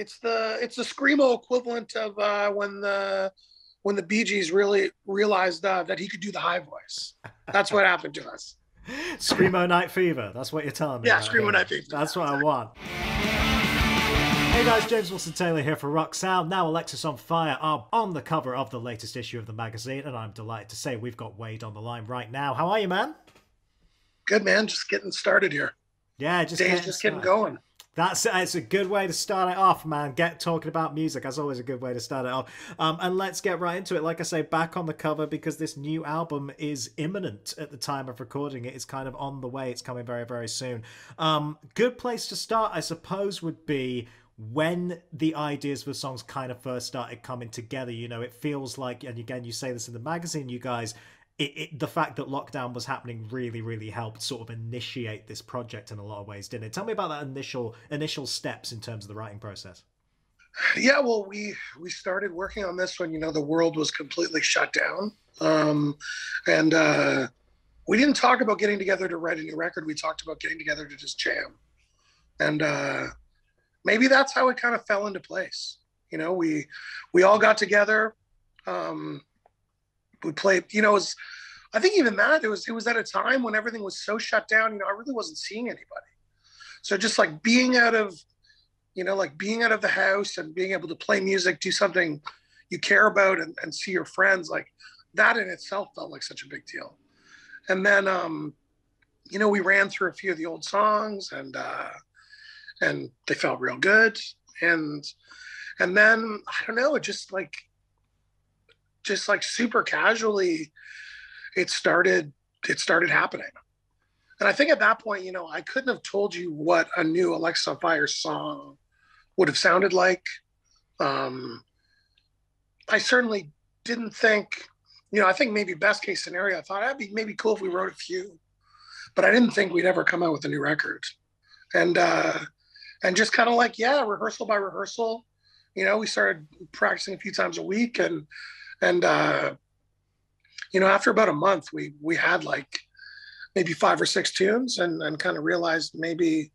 It's the screamo equivalent of when the Bee Gees really realized that he could do the high voice. That's what happened to us. Screamo Night Fever. That's what you're telling me. Yeah, Screamo Night Fever. That's what I want. Hey guys, James Wilson-Taylor here for Rock Sound. Now Alexisonfire are on the cover of the latest issue of the magazine, and I'm delighted to say we've got Wade on the line right now. How are you, man? Good, man. Just getting started here. Yeah, just getting going. It's a good way to start it off, man. Get talking about music. That's always a good way to start it off. And let's get right into it. Like I say, back on the cover, because this new album is imminent at the time of recording. It is kind of on the way. It's coming very, very soon. Good place to start, I suppose, would be when the ideas for songs kind of first started coming together. You know, it feels like, and again, you say this in the magazine, you guys, the fact that lockdown was happening really, really helped sort of initiate this project in a lot of ways, didn't it? Tell me about that initial steps in terms of the writing process. Yeah, well, we started working on this when, you know, the world was completely shut down. And we didn't talk about getting together to write a new record. We talked about getting together to just jam. And maybe that's how it kind of fell into place. You know, we all got together. We played, you know, I think even that, it was at a time when everything was so shut down, you know, I really wasn't seeing anybody. So just like being out of the house and being able to play music, do something you care about and see your friends, like that in itself felt like such a big deal. And then, you know, we ran through a few of the old songs and they felt real good. And then, I don't know, it just like super casually, it started happening. And I think at that point, you know, I couldn't have told you what a new Alexisonfire song would have sounded like. I certainly didn't think, you know, I think maybe best case scenario, I thought that'd be maybe cool if we wrote a few, but I didn't think we'd ever come out with a new record. And just kind of like, yeah, rehearsal by rehearsal, you know, we started practicing a few times a week and you know, after about a month, we had like maybe 5 or 6 tunes and kind of realized maybe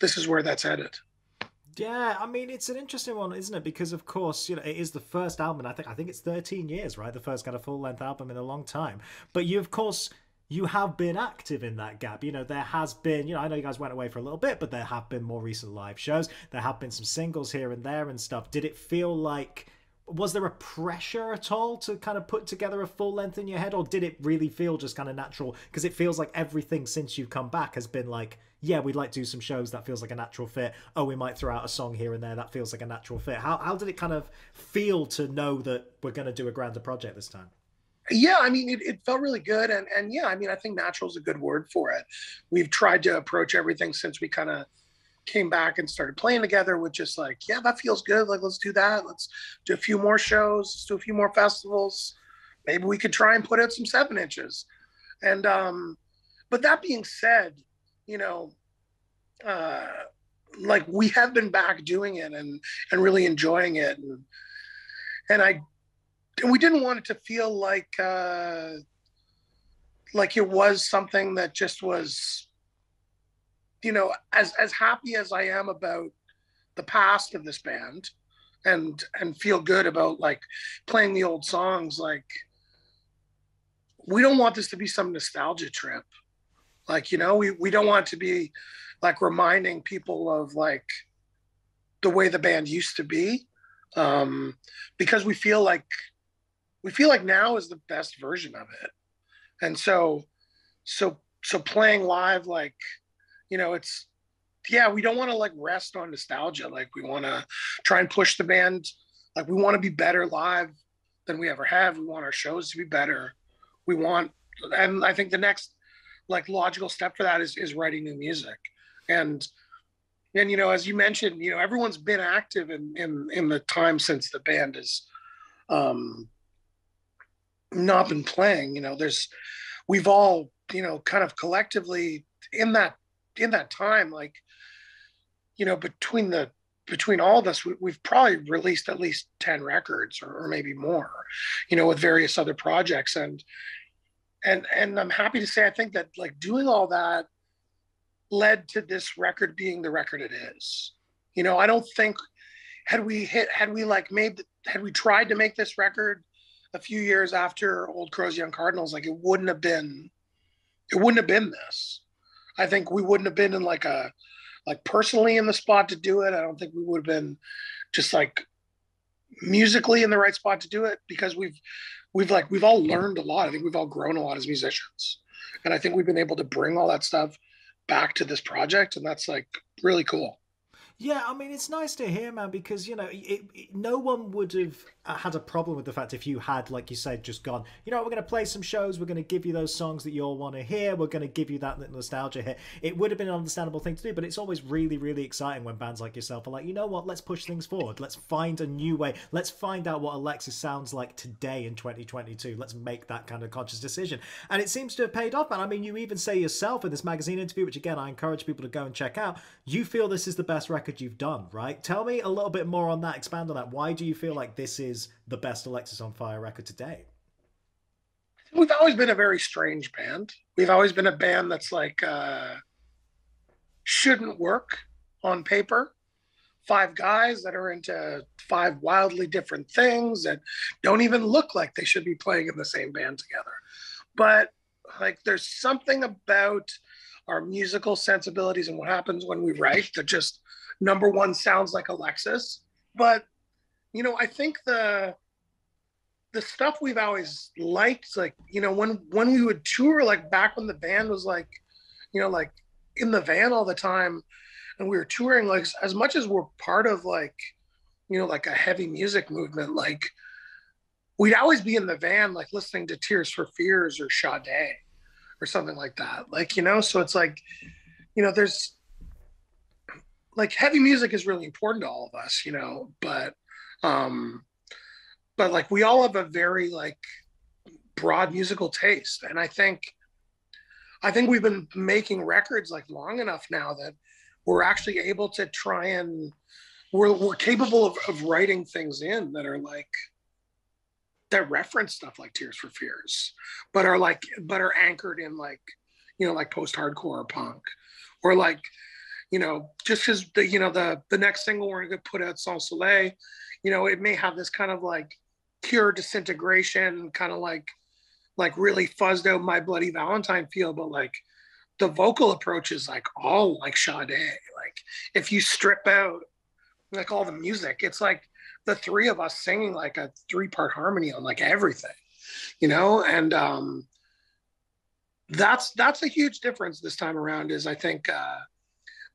this is where that's headed. Yeah, I mean, it's an interesting one, isn't it? Because, of course, you know, it is the first album. I think it's 13 years, right? The first kind of full-length album in a long time. But you, of course, you have been active in that gap. You know, there has been, you know, I know you guys went away for a little bit, but there have been more recent live shows. There have been some singles here and there and stuff. Did it feel like... was there a pressure at all to kind of put together a full length in your head, or did it really feel just kind of natural? Because it feels like everything since you've come back has been like, yeah, we'd like to do some shows. That feels like a natural fit. Oh, we might throw out a song here and there. That feels like a natural fit. How did it kind of feel to know that we're going to do a grander project this time? Yeah, I mean, it felt really good. And yeah, I mean, I think natural is a good word for it. We've tried to approach everything since we kind of came back and started playing together with just like, yeah, that feels good. Like, let's do that. Let's do a few more shows, let's do a few more festivals. Maybe we could try and put out some 7 inches. And, but that being said, you know, like we have been back doing it and really enjoying it. And we didn't want it to feel like it was something that just was, you know, as happy as I am about the past of this band and feel good about like playing the old songs, like we don't want this to be some nostalgia trip. Like, you know, we don't want to be like reminding people of like the way the band used to be, because we feel like now is the best version of it. And so playing live, like, you know, it's, yeah, we don't want to like rest on nostalgia. Like we want to try and push the band. Like we want to be better live than we ever have. We want our shows to be better. We want, and I think the next like logical step for that is writing new music. And, you know, as you mentioned, you know, everyone's been active in the time since the band has not been playing. You know, we've all, you know, kind of collectively in that time, like, you know, between all of us, we've probably released at least 10 records or maybe more, you know, with various other projects. And I'm happy to say, I think that like doing all that led to this record being the record it is. You know, I don't think had we tried to make this record a few years after Old Crows, Young Cardinals, like it wouldn't have been this. I think we wouldn't have been in personally in the spot to do it. I don't think we would have been just musically in the right spot to do it, because we've all learned a lot. I think we've all grown a lot as musicians. And I think we've been able to bring all that stuff back to this project. And that's really cool. Yeah, I mean, it's nice to hear, man, because, no one would have had a problem with the fact if you had, like you said, just gone, we're going to play some shows, we're going to give you those songs that you all want to hear, we're going to give you that nostalgia hit. It would have been an understandable thing to do, but it's always really, really exciting when bands like yourself are like, you know what, let's push things forward. Let's find a new way. Let's find out what Alexis sounds like today in 2022. Let's make that kind of conscious decision. And it seems to have paid off, man. I mean, you even say yourself in this magazine interview, which, again, I encourage people to go and check out, you feel this is the best record you've done, right? Tell me a little bit more on that, expand on that. Why do you feel like this is the best Alexisonfire record today? We've always been a very strange band. We've always been a band that's shouldn't work on paper. Five guys that are into five wildly different things that don't even look like they should be playing in the same band together. But there's something about our musical sensibilities and what happens when we write that just, number one, sounds like Alexis. But, I think the stuff we've always liked, when we would tour, back when the band was in the van all the time and we were touring, as much as we're part of a heavy music movement, we'd always be in the van, listening to Tears for Fears or Sade or something like that. So it's there's, heavy music is really important to all of us, but we all have a very broad musical taste. And I think we've been making records long enough now that we're actually able to try and we're capable of writing things in that are that reference stuff like Tears for Fears, but are anchored in post-hardcore or punk or just because the next single we're going to put out, Sans Soleil, it may have this kind of Cure, Disintegration, kind of really fuzzed out My Bloody Valentine feel, but the vocal approach is all Sade. If you strip out all the music, it's the three of us singing a three-part harmony on everything, and that's a huge difference this time around. Is I think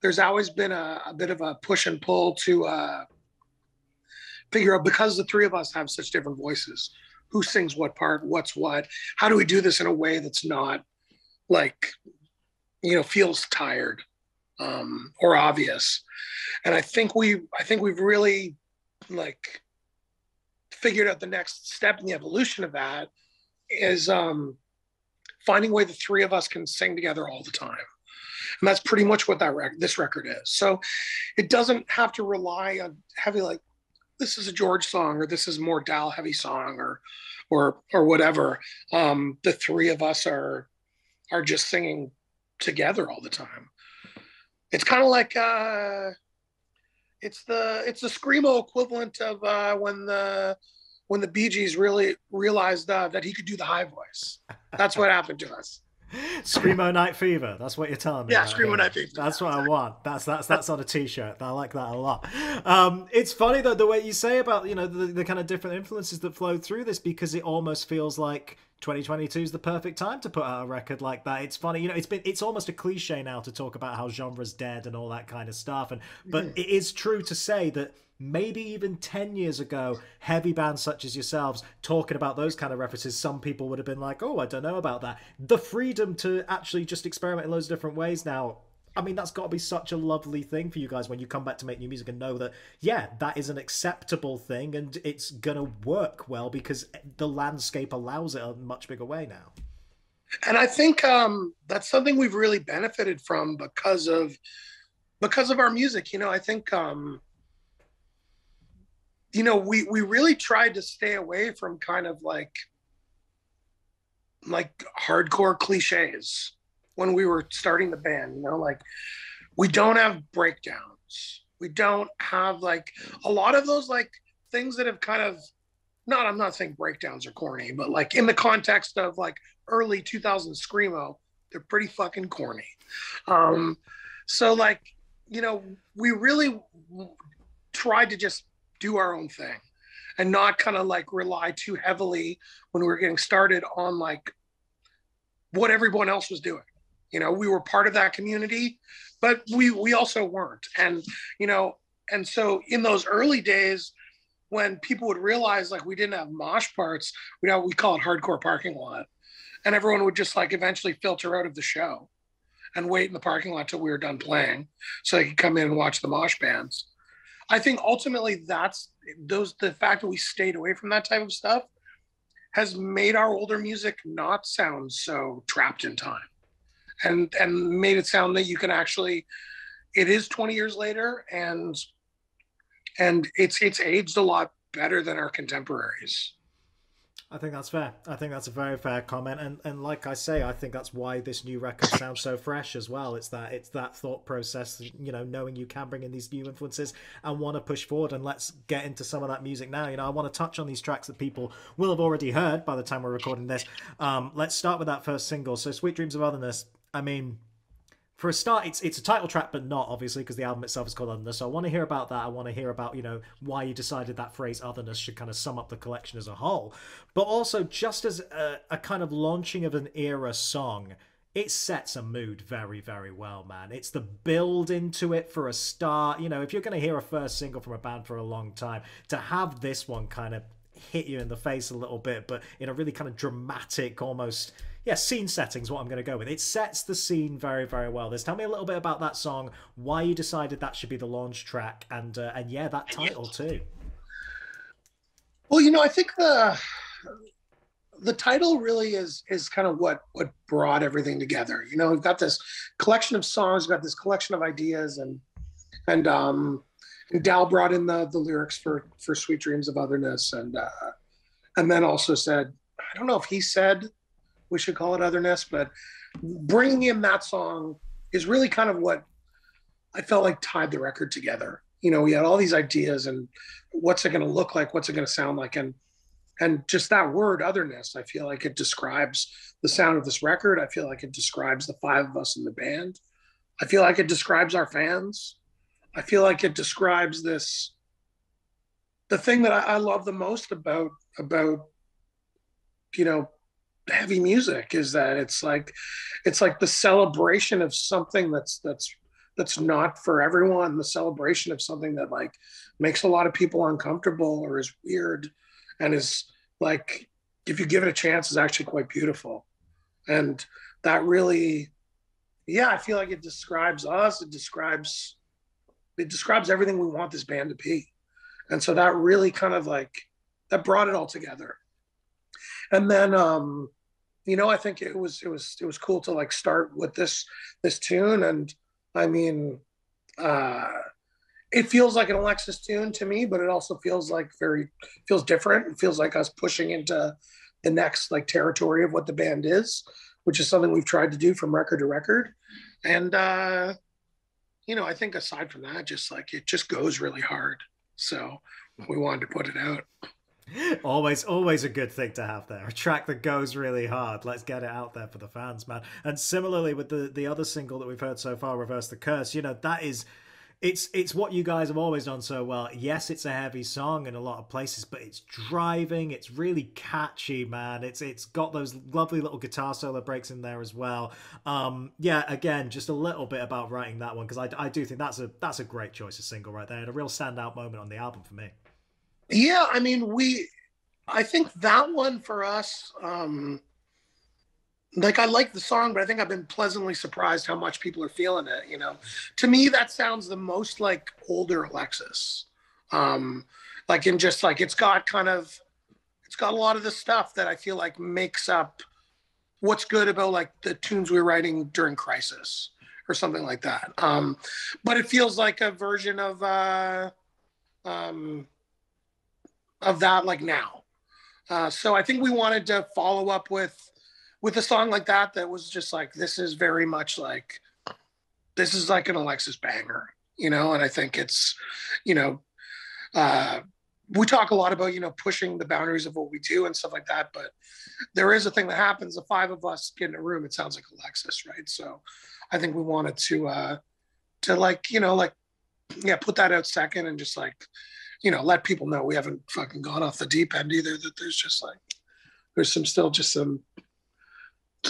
there's always been a bit of a push and pull to figure out, because the three of us have such different voices, who sings what part, what's what, how do we do this in a way that's not feels tired or obvious. And I think we've really figured out the next step in the evolution of that is finding a way the three of us can sing together all the time. And that's pretty much what this record is. So it doesn't have to rely on heavy, this is a George song, or this is more Dal heavy song, or whatever. The three of us are just singing together all the time. It's kind of it's the screamo equivalent of when the Bee Gees really realized that he could do the high voice. That's what happened to us. Screamo Night Fever, that's what you're telling me. Yeah, Screamo Night Fever, that's what I want. That's on a t-shirt. I like that a lot. It's funny though, the way you say about the kind of different influences that flow through this, because it almost feels like 2022 is the perfect time to put out a record like that. It's funny, it's almost a cliche now to talk about how genre's dead and all that kind of stuff, but it is true to say that maybe even 10 years ago, heavy bands such as yourselves talking about those kind of references, some people would have been like, oh, I don't know about that. The freedom to actually just experiment in loads of different ways now, I mean, that's got to be such a lovely thing for you guys when you come back to make new music and know that, yeah, that is an acceptable thing and it's going to work well because the landscape allows it a much bigger way now. And I think that's something we've really benefited from because of our music. I think... we really tried to stay away from kind of hardcore cliches when we were starting the band. We don't have breakdowns. We don't have like a lot of those like things that have kind of not, I'm not saying breakdowns are corny, but like in the context of like early 2000s Screamo, they're pretty fucking corny. So like, you know, we really tried to just do our own thing and not kind of like rely too heavily when we were getting started on like what everyone else was doing. You know, we were part of that community, but we also weren't. And, you know, and so in those early days when people would realize like we didn't have mosh parts, you know, we call it hardcore parking lot. And everyone would just like eventually filter out of the show and wait in the parking lot till we were done playing so they could come in and watch the mosh bands. I think ultimately that's the fact that we stayed away from that type of stuff has made our older music not sound so trapped in time. And made it sound that you can actually, it is 20 years later and it's aged a lot better than our contemporaries. I think that's fair. I think that's a very fair comment. And like I say, I think that's why this new record sounds so fresh as well. It's that thought process, you know, knowing you can bring in these new influences and want to push forward. And let's get into some of that music now. You know, I want to touch on these tracks that people will have already heard by the time we're recording this. Let's start with that first single. So Sweet Dreams of Otherness. I mean, for a start, it's a title track, but not obviously because the album itself is called Otherness. So I want to hear about that. I want to hear about, you know, why you decided that phrase Otherness should kind of sum up the collection as a whole. But also just as a kind of launching of an era song, it sets a mood very, very well, man. It's the build into it for a start. You know, if you're going to hear a first single from a band for a long time, to have this one kind of hit you in the face a little bit, but in a really kind of dramatic almost... yeah, scene setting's what I'm going to go with. It sets the scene very, very well. This, tell me a little bit about that song, why you decided that should be the launch track, and yeah, that title too. Well, you know, I think the title really is kind of what brought everything together. You know, we've got this collection of songs, we've got this collection of ideas, and Dal brought in the lyrics for Sweet Dreams of Otherness, and then also said, I don't know if he said we should call it Otherness, but bringing in that song is really kind of what I felt like tied the record together. You know, we had all these ideas and what's it going to look like? What's it going to sound like? And just that word Otherness, I feel like it describes the sound of this record. I feel like it describes the five of us in the band. I feel like it describes our fans. I feel like it describes this, the thing that I love the most about, you know, heavy music is that it's like the celebration of something that's not for everyone, the celebration of something that like makes a lot of people uncomfortable or is weird and is like, if you give it a chance, is actually quite beautiful. And that really, yeah, I feel like it describes us. It describes everything we want this band to be. And so that really kind of like, that brought it all together. And then, you know, I think it was cool to like start with this tune. And I mean, it feels like an Alexis tune to me, but it also feels like feels different. It feels like us pushing into the next like territory of what the band is, which is something we've tried to do from record to record. And, you know, I think aside from that, just like, it just goes really hard. So we wanted to put it out. Always a good thing to have there, a track that goes really hard. Let's get it out there for the fans, man. And similarly with the other single that we've heard so far, Reverse the Curse, you know, that is, it's what you guys have always done so well. Yes, it's a heavy song in a lot of places, but it's driving, it's really catchy, man. It's got those lovely little guitar solo breaks in there as well. Yeah, again, just a little bit about writing that one, because I do think that's a great choice of single right there, and a real standout moment on the album for me. Yeah, I mean, I think that one for us, like I like the song, but I think I've been pleasantly surprised how much people are feeling it, you know. To me, that sounds the most like older Alexis. Like in just like, it's got a lot of the stuff that I feel like makes up what's good about like the tunes we were writing during Crisis or something like that. But it feels like a version of that like now. So I think we wanted to follow up with a song like that was just like, this is very much like, this is like an Alexis banger. you know, and I think it's, you know, we talk a lot about, you know, pushing the boundaries of what we do and stuff like that, but there is a thing that happens. The five of us get in a room, it sounds like Alexis, right? So I think we wanted to like, you know, like, yeah, put that out second and just like, you know, let people know we haven't fucking gone off the deep end either, that there's just like, there's some still just some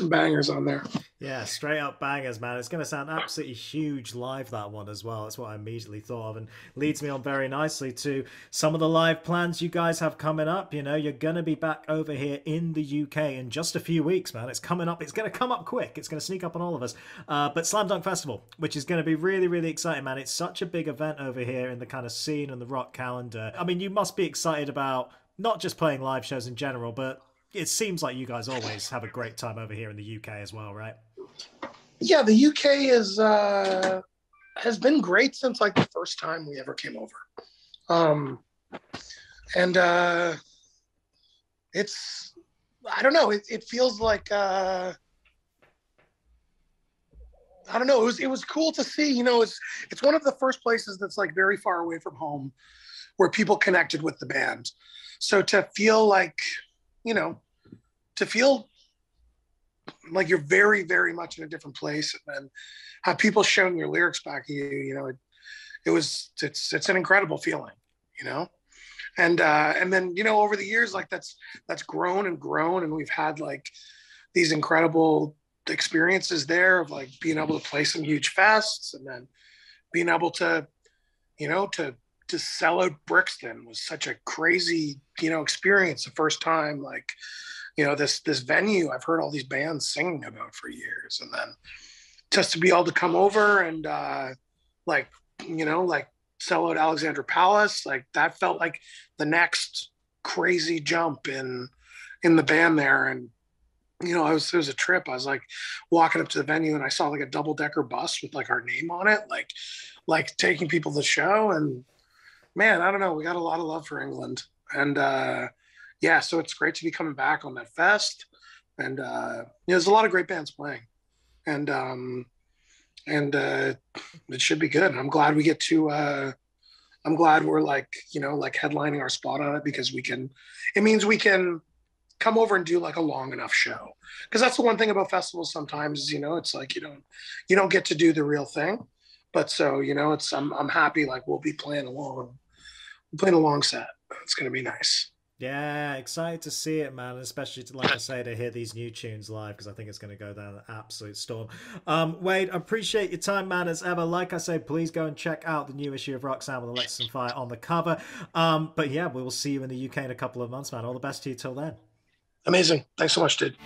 bangers on there. Yeah, straight up bangers, man. It's going to sound absolutely huge live, that one as well. That's what I immediately thought of, and leads me on very nicely to some of the live plans you guys have coming up. You know, you're going to be back over here in the UK in just a few weeks, man. It's coming up. It's going to come up quick. It's going to sneak up on all of us. But Slam Dunk Festival, which is going to be really, really exciting, man. It's such a big event over here in the kind of scene and the rock calendar. I mean, you must be excited about not just playing live shows in general, but it seems like you guys always have a great time over here in the UK as well, right? Yeah, the UK is has been great since like the first time we ever came over, and it's, I don't know, it feels like I don't know, it was cool to see. You know, it's one of the first places that's like very far away from home where people connected with the band. So to feel like, you know, to feel like you're very, very much in a different place, and then have people showing your lyrics back at you, you know, it's an incredible feeling, you know? And then, you know, over the years, like that's grown and grown. And we've had like these incredible experiences there of like being able to play some huge fests, and then being able to, you know, to sell out Brixton was such a crazy, you know, experience. The first time, like, you know, this venue I've heard all these bands singing about for years, and then just to be able to come over and like, you know, like sell out Alexandra Palace, like that felt like the next crazy jump in the band there. And you know, it was a trip. I was like walking up to the venue and I saw like a double decker bus with like our name on it, like taking people to the show. And man, I don't know, we got a lot of love for England. And yeah, so it's great to be coming back on that fest. And you know, there's a lot of great bands playing. And it should be good. I'm glad we get to I'm glad we're like, you know, like headlining our spot on it, because it means we can come over and do like a long enough show. Because that's the one thing about festivals sometimes is, you know, it's like you don't get to do the real thing. But so, you know, it's I'm happy like we'll be playing along set. It's going to be nice. Yeah, excited to see it, man. Especially, like I say, to hear these new tunes live, because I think it's going to go down an absolute storm. Wade, appreciate your time, man, as ever. Like I say, please go and check out the new issue of Rock Sound with Alexisonfire on the cover. But yeah, we will see you in the UK in a couple of months, man. All the best to you till then. Amazing. Thanks so much, dude.